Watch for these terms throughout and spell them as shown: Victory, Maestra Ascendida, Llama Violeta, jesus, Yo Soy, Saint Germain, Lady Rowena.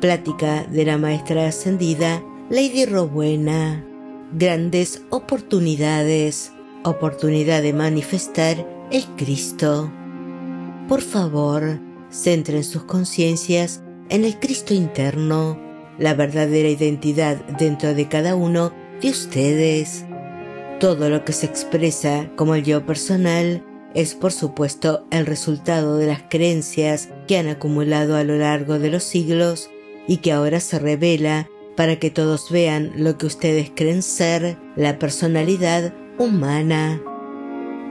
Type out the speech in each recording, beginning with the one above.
Plática de la Maestra Ascendida, Lady Rowena. Grandes oportunidades. Oportunidad de manifestar el Cristo. Por favor, centren sus conciencias en el Cristo interno, la verdadera identidad dentro de cada uno de ustedes. Todo lo que se expresa como el yo personal es, por supuesto, el resultado de las creencias que han acumulado a lo largo de los siglos y que ahora se revela para que todos vean lo que ustedes creen ser la personalidad humana.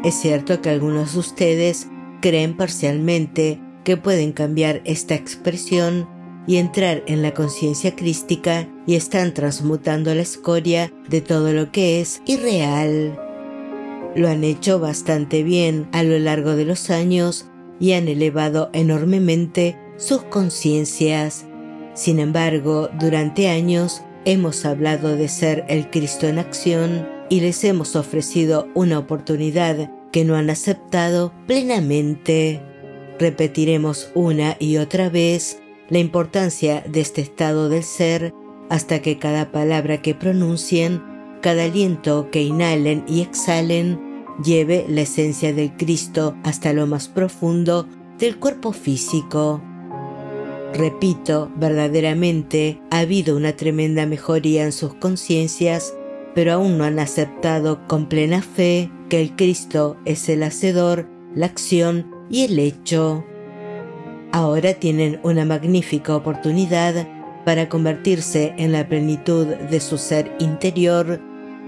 Es cierto que algunos de ustedes creen parcialmente que pueden cambiar esta expresión y entrar en la conciencia crística y están transmutando la escoria de todo lo que es irreal. Lo han hecho bastante bien a lo largo de los años y han elevado enormemente sus conciencias. Sin embargo, durante años hemos hablado de ser el Cristo en acción y les hemos ofrecido una oportunidad que no han aceptado plenamente. Repetiremos una y otra vez la importancia de este estado del ser hasta que cada palabra que pronuncien, cada aliento que inhalen y exhalen, lleve la esencia del Cristo hasta lo más profundo del cuerpo físico. Repito, verdaderamente ha habido una tremenda mejoría en sus conciencias, pero aún no han aceptado con plena fe que el Cristo es el hacedor, la acción y el hecho. Ahora tienen una magnífica oportunidad para convertirse en la plenitud de su ser interior.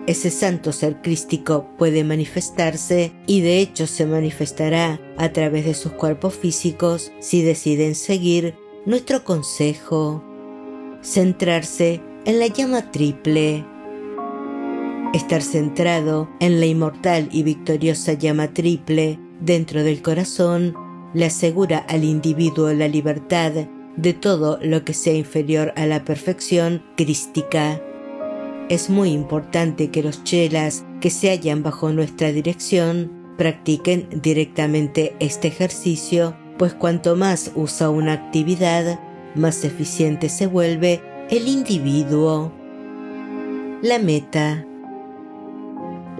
Ese santo ser crístico puede manifestarse y de hecho se manifestará a través de sus cuerpos físicos si deciden seguir nuestro consejo. Centrarse en la llama triple. Estar centrado en la inmortal y victoriosa llama triple dentro del corazón le asegura al individuo la libertad de todo lo que sea inferior a la perfección crística. Es muy importante que los chelas que se hallan bajo nuestra dirección practiquen directamente este ejercicio, pues cuanto más usa una actividad, más eficiente se vuelve el individuo. La meta.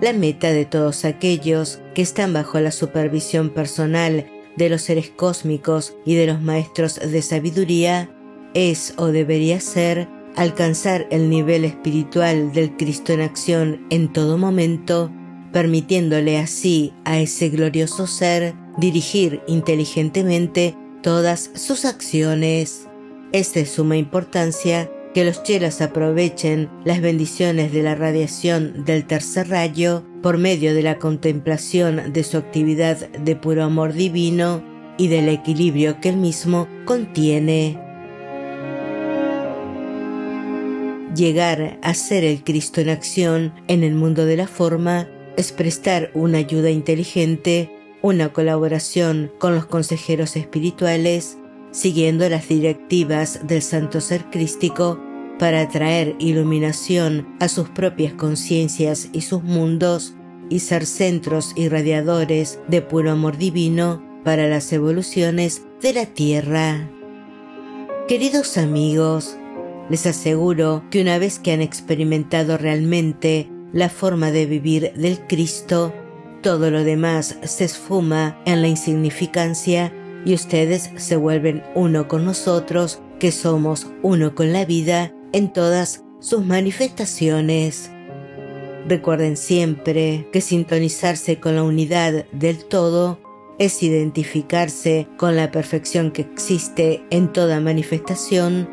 La meta de todos aquellos que están bajo la supervisión personal de los seres cósmicos y de los maestros de sabiduría es o debería ser alcanzar el nivel espiritual del Cristo en acción en todo momento, permitiéndole así a ese glorioso ser dirigir inteligentemente todas sus acciones. Es de suma importancia que los chelas aprovechen las bendiciones de la radiación del tercer rayo por medio de la contemplación de su actividad de puro amor divino y del equilibrio que él mismo contiene. Llegar a ser el Cristo en acción en el mundo de la forma es prestar una ayuda inteligente, una colaboración con los consejeros espirituales, siguiendo las directivas del Santo Ser Crístico para atraer iluminación a sus propias conciencias y sus mundos y ser centros irradiadores de puro amor divino para las evoluciones de la Tierra. Queridos amigos, les aseguro que una vez que han experimentado realmente la forma de vivir del Cristo, todo lo demás se esfuma en la insignificancia y ustedes se vuelven uno con nosotros, que somos uno con la vida en todas sus manifestaciones. Recuerden siempre que sintonizarse con la unidad del todo es identificarse con la perfección que existe en toda manifestación,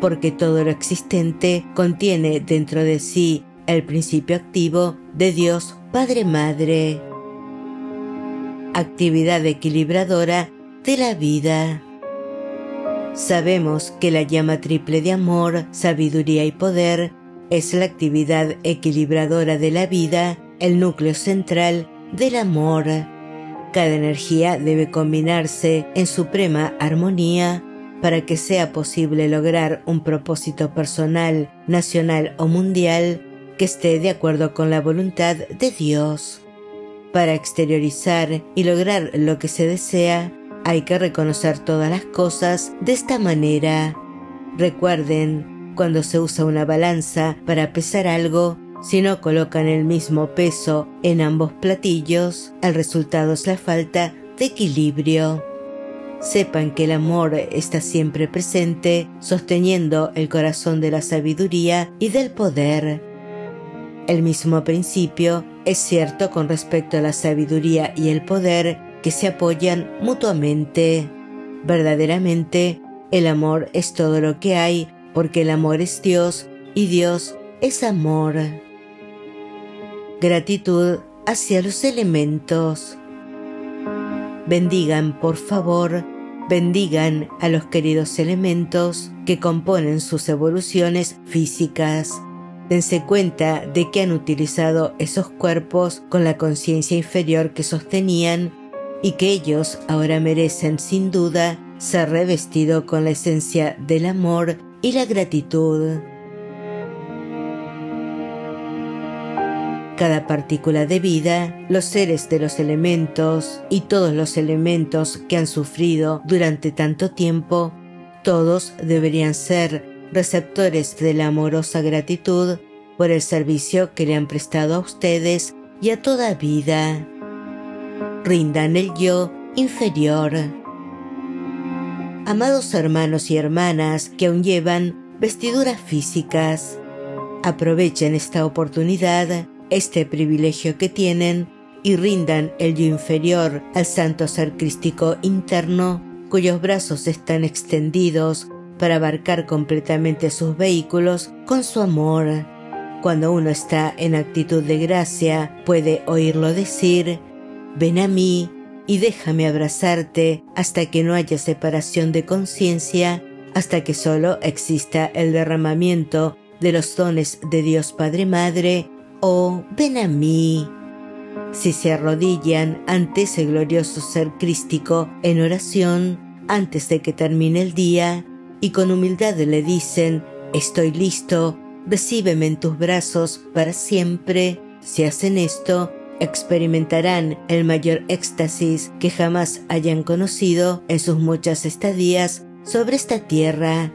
porque todo lo existente contiene dentro de sí el principio activo de Dios Padre-Madre. Actividad equilibradora de la vida. Sabemos que la llama triple de amor, sabiduría y poder es la actividad equilibradora de la vida, el núcleo central del amor. Cada energía debe combinarse en suprema armonía para que sea posible lograr un propósito personal, nacional o mundial que esté de acuerdo con la voluntad de Dios. Para exteriorizar y lograr lo que se desea, hay que reconocer todas las cosas de esta manera. Recuerden, cuando se usa una balanza para pesar algo, si no colocan el mismo peso en ambos platillos, el resultado es la falta de equilibrio. Sepan que el amor está siempre presente, sosteniendo el corazón de la sabiduría y del poder. El mismo principio es cierto con respecto a la sabiduría y el poder, que se apoyan mutuamente. Verdaderamente, el amor es todo lo que hay, porque el amor es Dios y Dios es amor. Gratitud hacia los elementos. Bendigan, por favor, bendigan a los queridos elementos que componen sus evoluciones físicas. Dense cuenta de que han utilizado esos cuerpos con la conciencia inferior que sostenían y que ellos ahora merecen sin duda ser revestidos con la esencia del amor y la gratitud. Cada partícula de vida, los seres de los elementos y todos los elementos que han sufrido durante tanto tiempo, todos deberían ser receptores de la amorosa gratitud por el servicio que le han prestado a ustedes y a toda vida. Rindan el yo inferior. Amados hermanos y hermanas que aún llevan vestiduras físicas, aprovechen esta oportunidad, este privilegio que tienen, y rindan el yo inferior al santo ser crístico interno, cuyos brazos están extendidos para abarcar completamente sus vehículos con su amor. Cuando uno está en actitud de gracia, puede oírlo decir: ven a mí y déjame abrazarte, hasta que no haya separación de conciencia, hasta que solo exista el derramamiento de los dones de Dios Padre Madre, o ven a mí. Si se arrodillan ante ese glorioso ser crístico en oración antes de que termine el día, y con humildad le dicen: estoy listo, recíbeme en tus brazos para siempre, si hacen esto, experimentarán el mayor éxtasis que jamás hayan conocido en sus muchas estadías sobre esta tierra.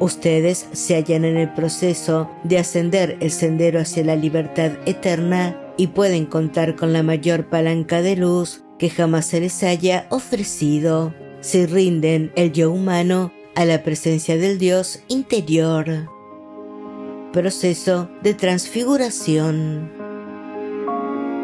Ustedes se hallan en el proceso de ascender el sendero hacia la libertad eterna y pueden contar con la mayor palanca de luz que jamás se les haya ofrecido, si rinden el yo humano a la presencia del Dios interior. Proceso de transfiguración.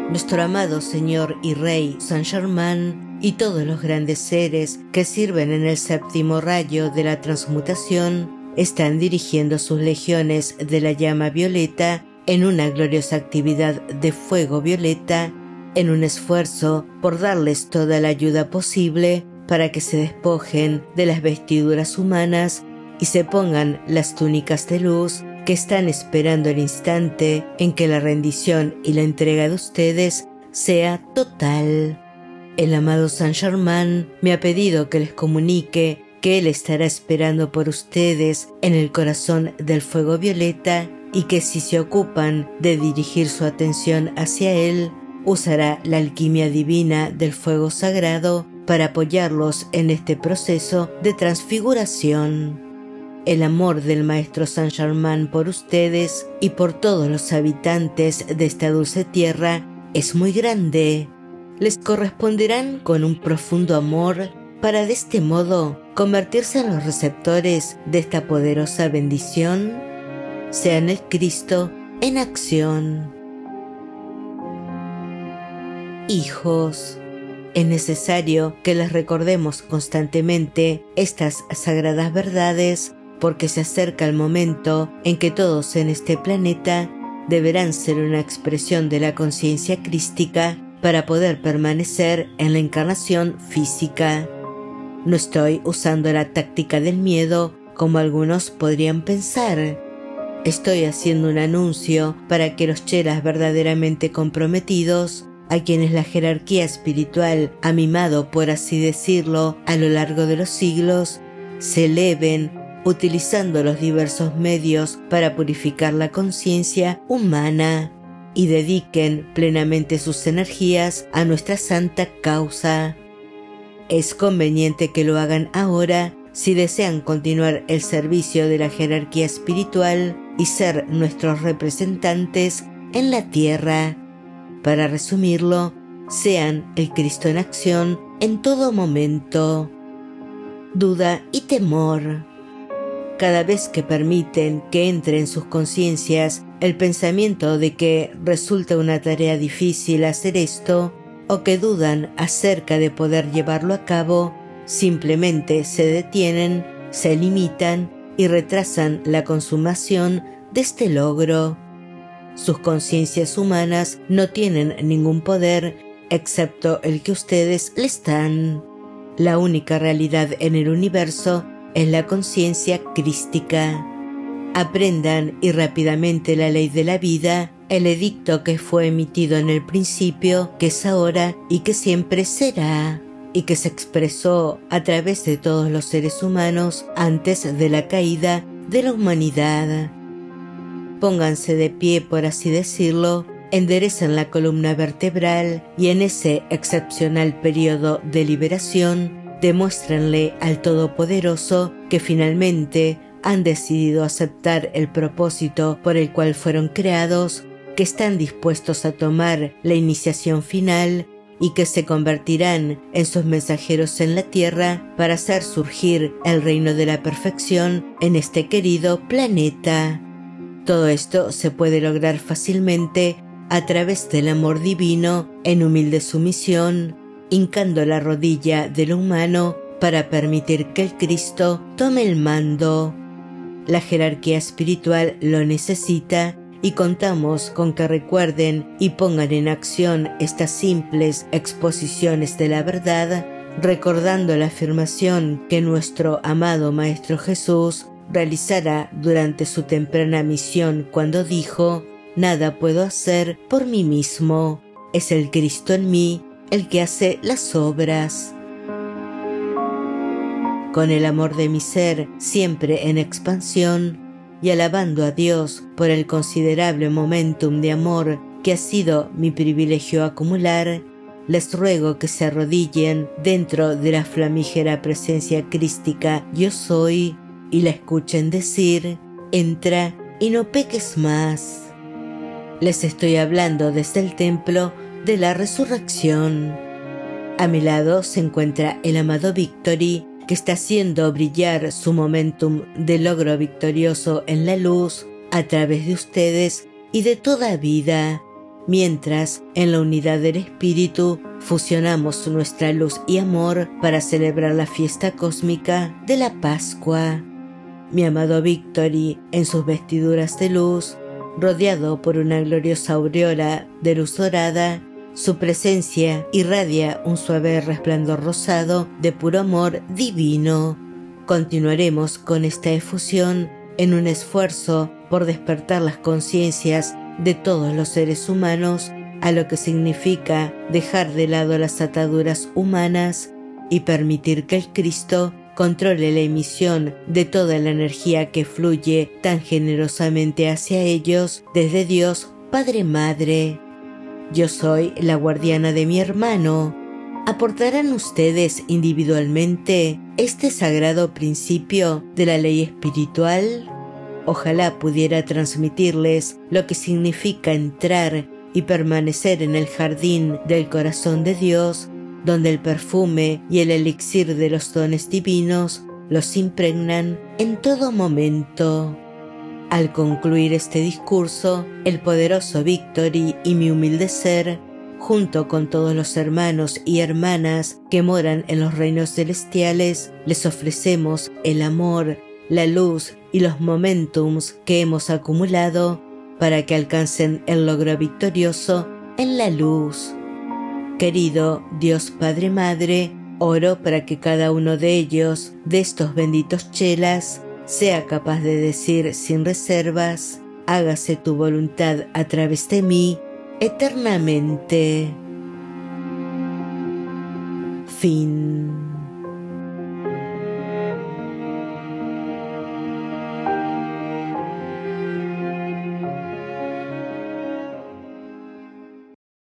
Nuestro amado Señor y Rey Saint Germain y todos los grandes seres que sirven en el séptimo rayo de la transmutación están dirigiendo sus legiones de la llama violeta en una gloriosa actividad de fuego violeta, en un esfuerzo por darles toda la ayuda posible para que se despojen de las vestiduras humanas y se pongan las túnicas de luz, que están esperando el instante en que la rendición y la entrega de ustedes sea total. El amado Saint Germain me ha pedido que les comunique que él estará esperando por ustedes en el corazón del fuego violeta, y que si se ocupan de dirigir su atención hacia él, usará la alquimia divina del fuego sagrado para apoyarlos en este proceso de transfiguración. El amor del Maestro Saint Germain por ustedes y por todos los habitantes de esta dulce tierra es muy grande. Les corresponderán con un profundo amor para de este modo convertirse en los receptores de esta poderosa bendición. Sean el Cristo en acción. Hijos, es necesario que les recordemos constantemente estas sagradas verdades, porque se acerca el momento en que todos en este planeta deberán ser una expresión de la conciencia crística para poder permanecer en la encarnación física. No estoy usando la táctica del miedo como algunos podrían pensar. Estoy haciendo un anuncio para que los chelas verdaderamente comprometidos, a quienes la jerarquía espiritual ha mimado, por así decirlo, a lo largo de los siglos, se eleven utilizando los diversos medios para purificar la conciencia humana. y dediquen plenamente sus energías a nuestra santa causa. Es conveniente que lo hagan ahora si desean continuar el servicio de la jerarquía espiritual y ser nuestros representantes en la tierra. Para resumirlo, sean el Cristo en acción en todo momento. Duda y temor. Cada vez que permiten que entre en sus conciencias el pensamiento de que resulta una tarea difícil hacer esto, o que dudan acerca de poder llevarlo a cabo, simplemente se detienen, se limitan y retrasan la consumación de este logro. Sus conciencias humanas no tienen ningún poder excepto el que ustedes les dan. La única realidad en el universo es la conciencia crística. Aprendan y rápidamente la ley de la vida, el edicto que fue emitido en el principio, que es ahora y que siempre será, y que se expresó a través de todos los seres humanos antes de la caída de la humanidad. Pónganse de pie, por así decirlo, enderecen la columna vertebral y en ese excepcional periodo de liberación, demuéstrenle al Todopoderoso que finalmente han decidido aceptar el propósito por el cual fueron creados, que están dispuestos a tomar la iniciación final y que se convertirán en sus mensajeros en la tierra para hacer surgir el reino de la perfección en este querido planeta. Todo esto se puede lograr fácilmente a través del amor divino en humilde sumisión, hincando la rodilla del humano para permitir que el Cristo tome el mando. La jerarquía espiritual lo necesita y contamos con que recuerden y pongan en acción estas simples exposiciones de la verdad, recordando la afirmación que nuestro amado Maestro Jesús realizará durante su temprana misión cuando dijo: «Nada puedo hacer por mí mismo, es el Cristo en mí el que hace las obras». Con el amor de mi ser siempre en expansión y alabando a Dios por el considerable momentum de amor que ha sido mi privilegio acumular, les ruego que se arrodillen dentro de la flamígera presencia crística Yo Soy y la escuchen decir: «Entra y no peques más». Les estoy hablando desde el templo de la resurrección. A mi lado se encuentra el amado Victory, que está haciendo brillar su momentum de logro victorioso en la luz a través de ustedes y de toda vida, mientras en la unidad del espíritu fusionamos nuestra luz y amor para celebrar la fiesta cósmica de la Pascua. Mi amado Victory, en sus vestiduras de luz, rodeado por una gloriosa aureola de luz dorada, su presencia irradia un suave resplandor rosado de puro amor divino. Continuaremos con esta efusión en un esfuerzo por despertar las conciencias de todos los seres humanos a lo que significa dejar de lado las ataduras humanas y permitir que el Cristo controle la emisión de toda la energía que fluye tan generosamente hacia ellos desde Dios Padre Madre. Yo soy la guardiana de mi hermano. Aportarán ustedes individualmente este sagrado principio de la ley espiritual. Ojalá pudiera transmitirles lo que significa entrar y permanecer en el jardín del corazón de Dios, donde el perfume y el elixir de los dones divinos los impregnan en todo momento. Al concluir este discurso, el poderoso Victory y mi humilde ser, junto con todos los hermanos y hermanas que moran en los reinos celestiales, les ofrecemos el amor, la luz y los momentums que hemos acumulado para que alcancen el logro victorioso en la luz. Querido Dios Padre Madre, oro para que cada uno de ellos, de estos benditos chelas, sea capaz de decir sin reservas: «Hágase tu voluntad a través de mí eternamente». Fin.